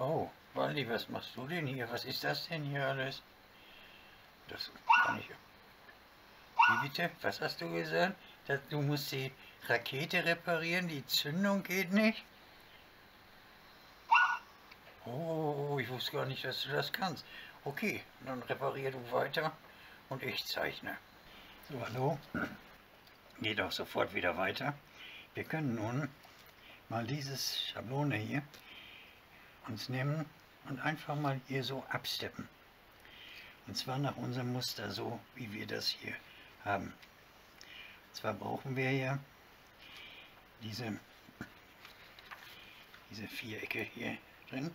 Oh, Waldi, was machst du denn hier? Was ist das denn hier alles? Das kann ich. Wie bitte? Was hast du gesagt? Du musst die Rakete reparieren, die Zündung geht nicht? Oh, ich wusste gar nicht, dass du das kannst. Okay, dann reparier du weiter und ich zeichne. So, hallo. Geht auch sofort wieder weiter. Wir können nun mal dieses Schablone hier uns nehmen und einfach mal hier so absteppen. Und zwar nach unserem Muster, so wie wir das hier haben. Und zwar brauchen wir ja diese Vierecke hier drin.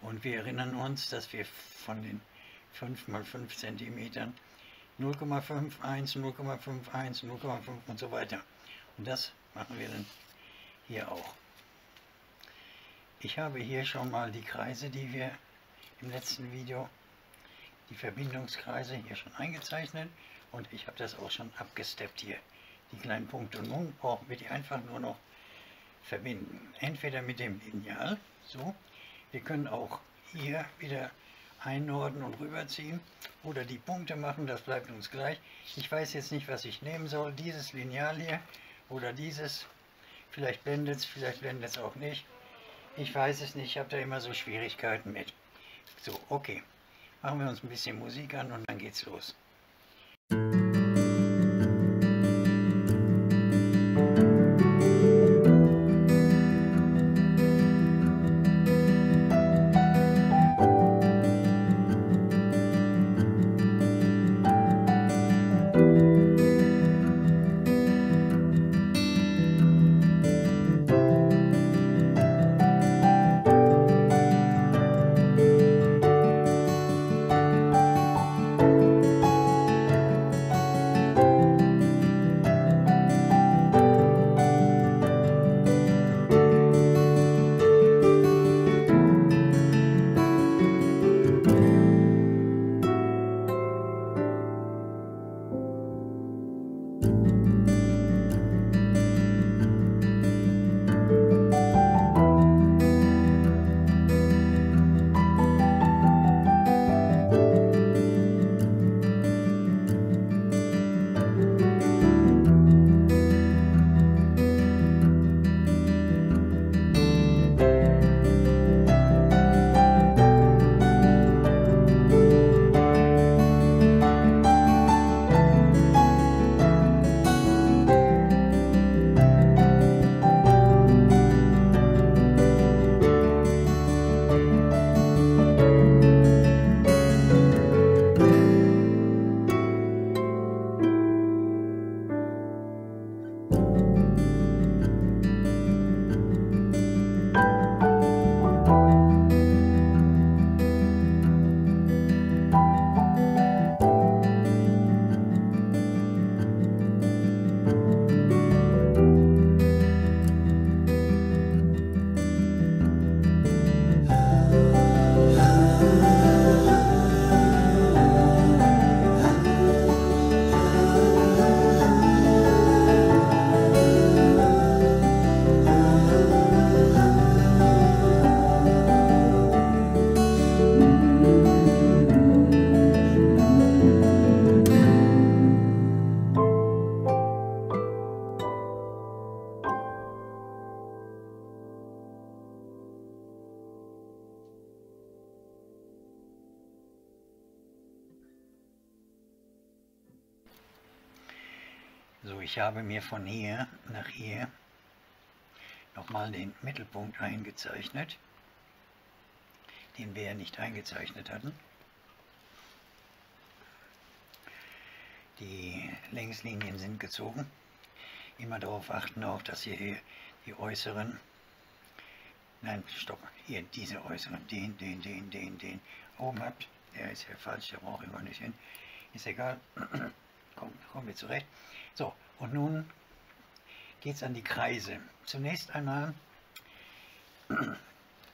Und wir erinnern uns, dass wir von den 5 × 5 cm 0,51, 0,51, 0,5 und so weiter. Und das machen wir dann hier auch. Ich habe hier schon mal die Kreise, die wir im letzten Video, die Verbindungskreise hier schon eingezeichnet, und ich habe das auch schon abgesteppt hier. Die kleinen Punkte, und nun brauchen wir die einfach nur noch verbinden. Entweder mit dem Lineal, so. Wir können auch hier wieder einordnen und rüberziehen oder die Punkte machen, das bleibt uns gleich. Ich weiß jetzt nicht, was ich nehmen soll, dieses Lineal hier oder dieses. Vielleicht blendet es auch nicht. Ich weiß es nicht, ich habe da immer so Schwierigkeiten mit. So, okay. Machen wir uns ein bisschen Musik an und dann geht's los. So, ich habe mir von hier nach hier nochmal den Mittelpunkt eingezeichnet, den wir ja nicht eingezeichnet hatten. Die Längslinien sind gezogen. Immer darauf achten auch, dass ihr hier die äußeren, nein, stopp, hier diese äußeren, den oben habt. Der ist ja falsch, der brauche ich gar nicht hin. Ist egal. Kommen wir zurecht. So, und nun geht es an die Kreise. Zunächst einmal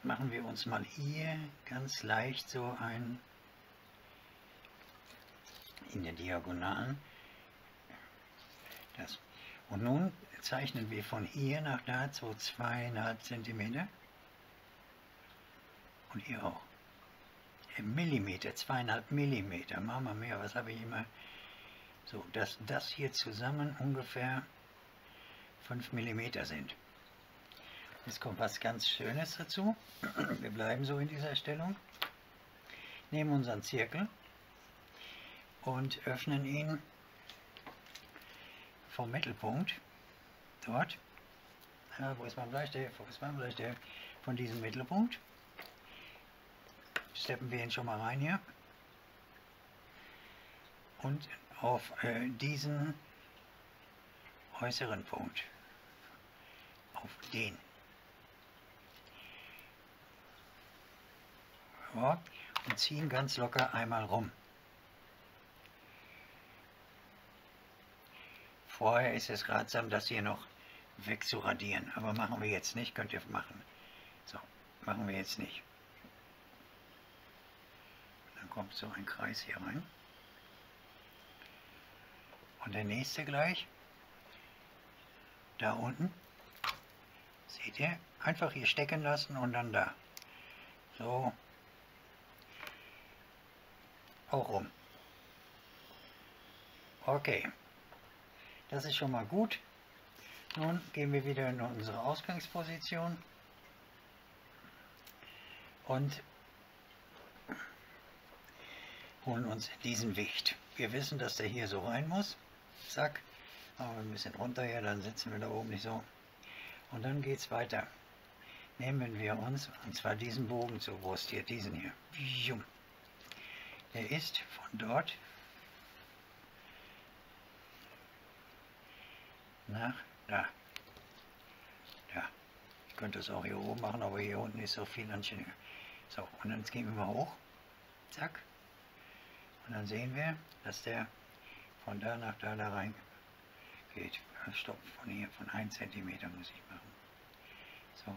machen wir uns mal hier ganz leicht so ein, in der Diagonalen, das. Und nun zeichnen wir von hier nach da so 2,5 cm. Und ihr auch. Millimeter, 2,5 Millimeter. Mama mia, was habe ich immer? So, dass das hier zusammen ungefähr 5 Millimeter sind. Jetzt kommt was ganz Schönes dazu. Wir bleiben so in dieser Stellung. Nehmen unseren Zirkel und öffnen ihn vom Mittelpunkt. Dort. Ah, wo ist mein Bleistift? Wo ist mein Bleistift? Von diesem Mittelpunkt. Steppen wir ihn schon mal rein hier. Und auf diesen äußeren Punkt. Auf den. Ja, und ziehen ganz locker einmal rum. Vorher ist es ratsam, das hier noch wegzuradieren. Aber machen wir jetzt nicht. Könnt ihr machen. So, machen wir jetzt nicht. Dann kommt so ein Kreis hier rein. Und der nächste gleich. Da unten. Seht ihr? Einfach hier stecken lassen und dann da. So. Auch rum. Okay. Das ist schon mal gut. Nun gehen wir wieder in unsere Ausgangsposition und holen uns diesen Wicht. Wir wissen, dass der hier so rein muss. Zack. Aber ein bisschen runter hier, dann sitzen wir da oben nicht so. Und dann geht es weiter. Nehmen wir uns, und zwar diesen Bogen zur Brust hier, diesen hier. Der ist von dort nach da. Ja, ich könnte es auch hier oben machen, aber hier unten ist so viel anständiger. So, und dann gehen wir mal hoch. Zack. Und dann sehen wir, dass der von da nach da rein geht. Stopp, von hier, von 1 cm muss ich machen. So.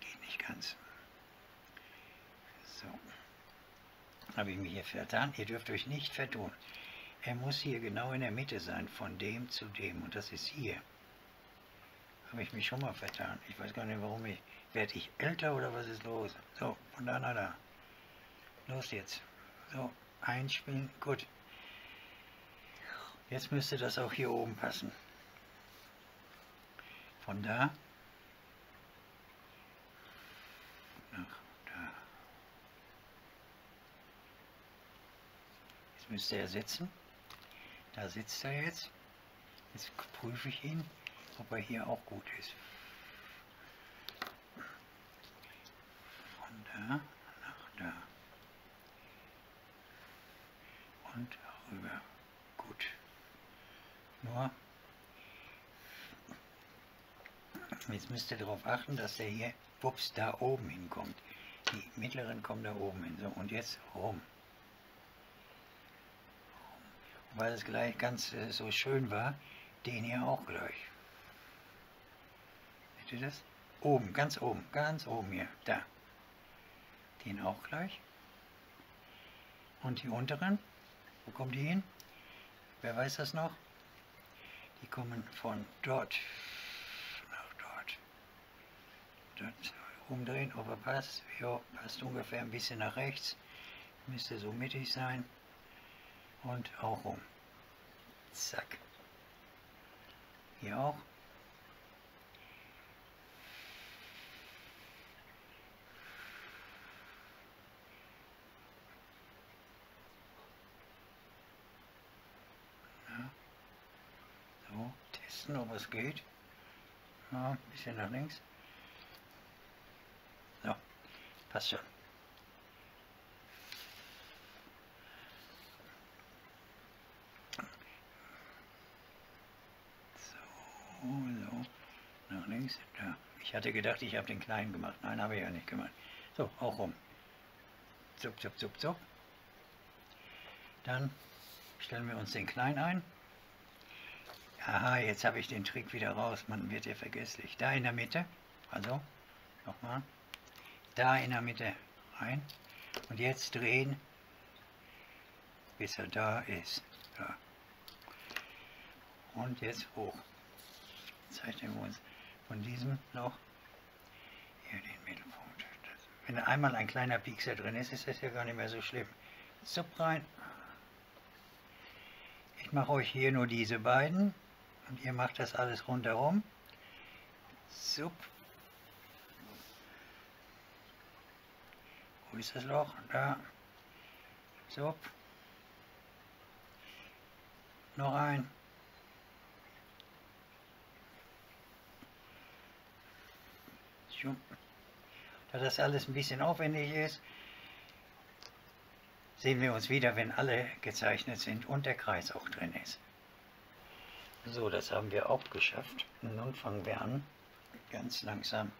Geht nicht ganz. So. Habe ich mich hier vertan? Ihr dürft euch nicht vertun. Er muss hier genau in der Mitte sein, von dem zu dem. Und das ist hier. Habe ich mich schon mal vertan. Ich weiß gar nicht, warum ich... Werde ich älter oder was ist los? So, von da nach da. Los jetzt. So, einspielen. Gut. Jetzt müsste das auch hier oben passen. Von da nach da. Jetzt müsste er sitzen. Da sitzt er jetzt. Jetzt prüfe ich ihn, ob er hier auch gut ist. Von da nach da. Und rüber. Gut. Nur, jetzt müsst ihr darauf achten, dass der hier, wups, da oben hinkommt. Die mittleren kommen da oben hin. So, und jetzt rum. Und weil es gleich ganz so schön war, den hier auch gleich. Seht ihr das? Oben, ganz oben, hier, da. Den auch gleich. Und die unteren, wo kommen die hin? Wer weiß das noch? Die kommen von dort nach dort. Dort umdrehen, ob er passt. Ja, passt ungefähr ein bisschen nach rechts. Müsste so mittig sein. Und auch rum. Zack. Hier auch. Testen, ob es geht. Ja, ein bisschen nach links. So, passt schon. So, nach links. Ja. Ich hatte gedacht, ich habe den kleinen gemacht. Nein, habe ich ja nicht gemacht. So, auch rum. Zup, zup, zup, zup. Dann stellen wir uns den kleinen ein. Aha, jetzt habe ich den Trick wieder raus. Man wird ja vergesslich. Da in der Mitte. Also, nochmal. Da in der Mitte rein. Und jetzt drehen, bis er da ist. Da. Und jetzt hoch. Zeichnen wir uns von diesem Loch Hier den Mittelpunkt. Wenn einmal ein kleiner Pixel drin ist, ist das ja gar nicht mehr so schlimm. Sub rein. Ich mache euch hier nur diese beiden und ihr macht das alles rundherum. Sub. Wo ist das Loch? Da. Sub. Noch ein. Da das alles ein bisschen aufwendig ist, sehen wir uns wieder, wenn alle gezeichnet sind und der Kreis auch drin ist. So, das haben wir auch geschafft. Und nun fangen wir an, ganz langsam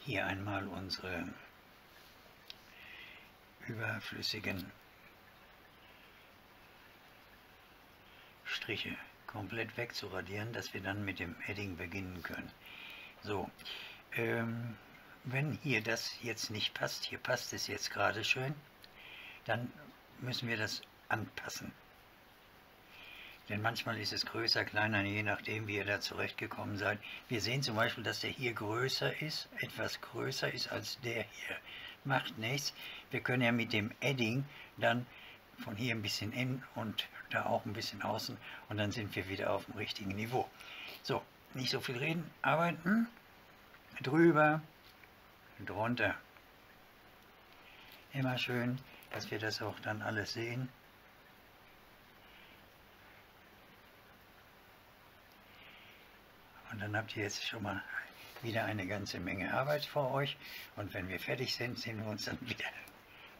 hier einmal unsere überflüssigen Striche komplett wegzuradieren, dass wir dann mit dem Edding beginnen können. So, wenn hier das jetzt nicht passt, hier passt es jetzt gerade schön, dann müssen wir das anpassen. Denn manchmal ist es größer, kleiner, je nachdem, wie ihr da zurechtgekommen seid. Wir sehen zum Beispiel, dass der hier größer ist, etwas größer ist als der hier. Macht nichts. Wir können ja mit dem Edding dann von hier ein bisschen innen und da auch ein bisschen außen und dann sind wir wieder auf dem richtigen Niveau. So, nicht so viel reden, arbeiten, drüber, drunter. Immer schön, dass wir das auch dann alles sehen. Und dann habt ihr jetzt schon mal wieder eine ganze Menge Arbeit vor euch und wenn wir fertig sind, sehen wir uns dann wieder.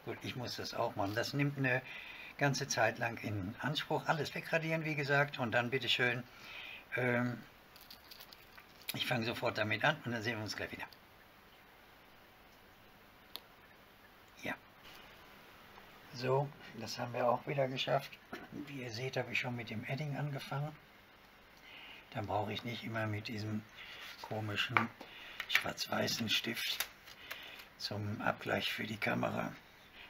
Gut, ich muss das auch machen. Das nimmt eine ganze Zeit lang in Anspruch. Alles wegradieren, wie gesagt, und dann bitteschön. Ich fange sofort damit an und dann sehen wir uns gleich wieder. Ja. So, das haben wir auch wieder geschafft. Wie ihr seht, habe ich schon mit dem Edding angefangen. Dann brauche ich nicht immer mit diesem komischen schwarz-weißen Stift zum Abgleich für die Kamera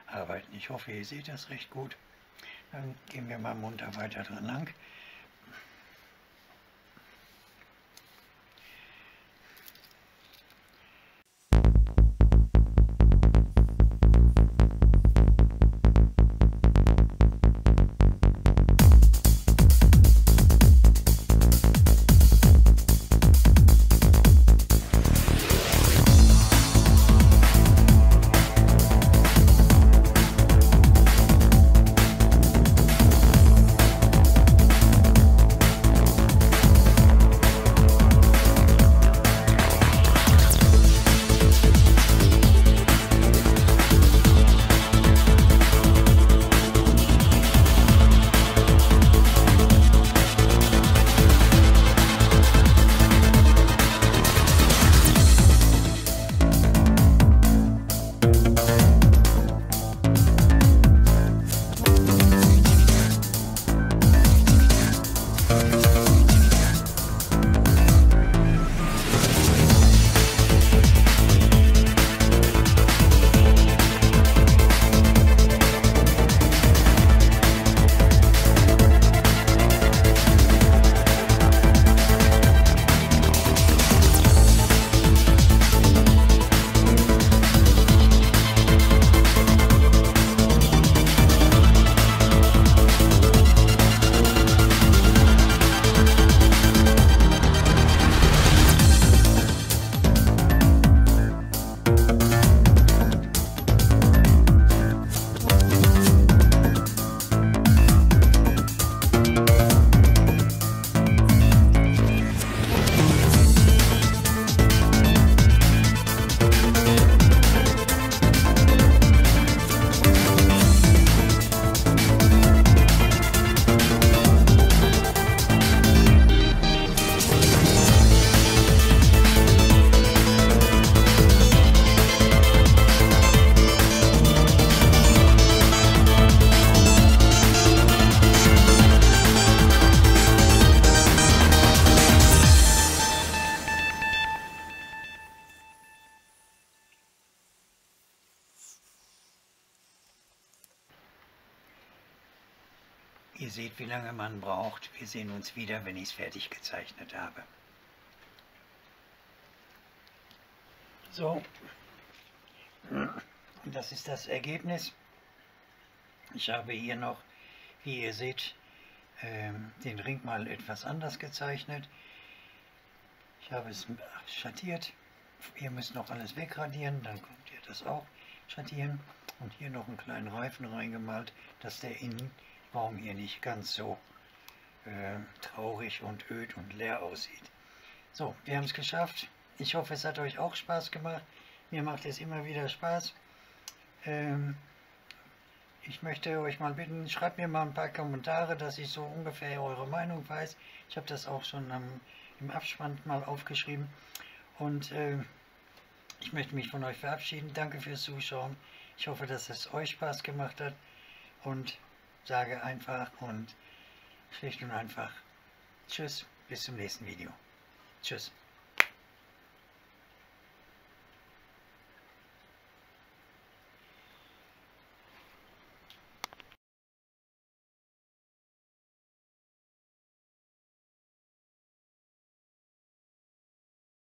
arbeiten. Ich hoffe, ihr seht das recht gut. Dann gehen wir mal munter weiter dran lang. Ihr seht, wie lange man braucht. Wir sehen uns wieder, wenn ich es fertig gezeichnet habe. So, und das ist das Ergebnis. Ich habe hier noch, wie ihr seht, den Ring mal etwas anders gezeichnet. Ich habe es schattiert. Ihr müsst noch alles wegradieren, dann könnt ihr das auch schattieren. Und hier noch einen kleinen Reifen reingemalt, dass der Innenraum hier nicht ganz so traurig und öd und leer aussieht. So, wir haben es geschafft. Ich hoffe, es hat euch auch Spaß gemacht. Mir macht es immer wieder Spaß. Ich möchte euch mal bitten, schreibt mir mal ein paar Kommentare, dass ich so ungefähr eure Meinung weiß. Ich habe das auch schon im Abspann mal aufgeschrieben. Und ich möchte mich von euch verabschieden. Danke fürs Zuschauen. Ich hoffe, dass es euch Spaß gemacht hat. Und sage einfach und schlicht und einfach Tschüss, bis zum nächsten Video. Tschüss.